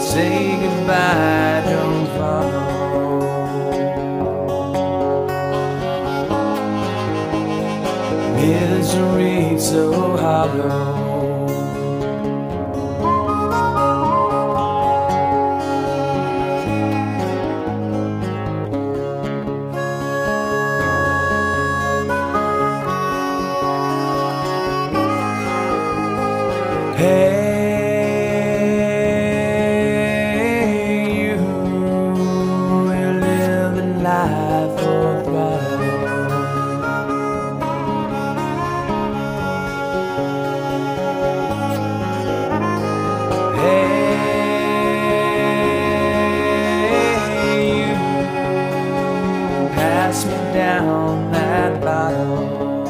Say goodbye, don't follow. Misery so hollow. Hey, pass me down that bottle,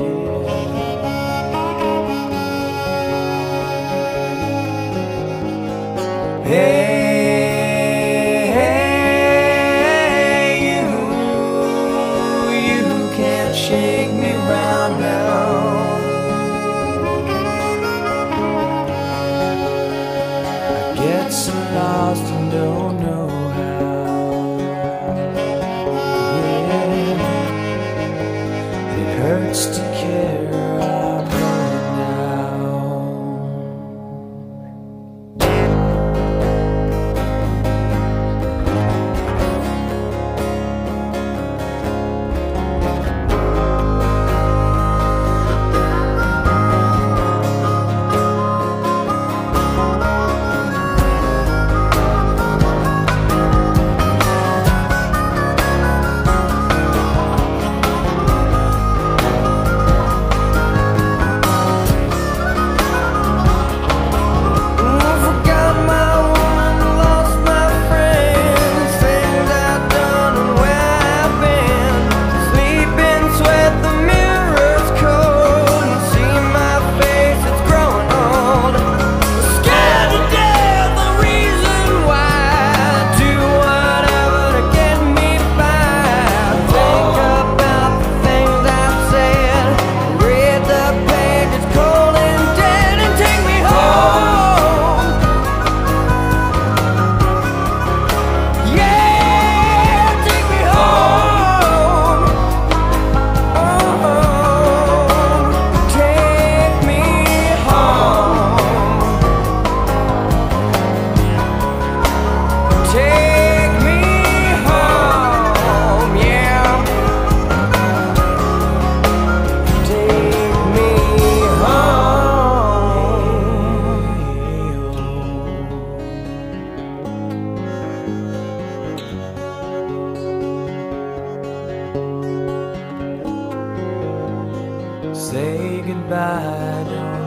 yeah. Hey, you can't shake me round now. I get so lost and don't know how. Hurts to care about now. Say goodbye, darling.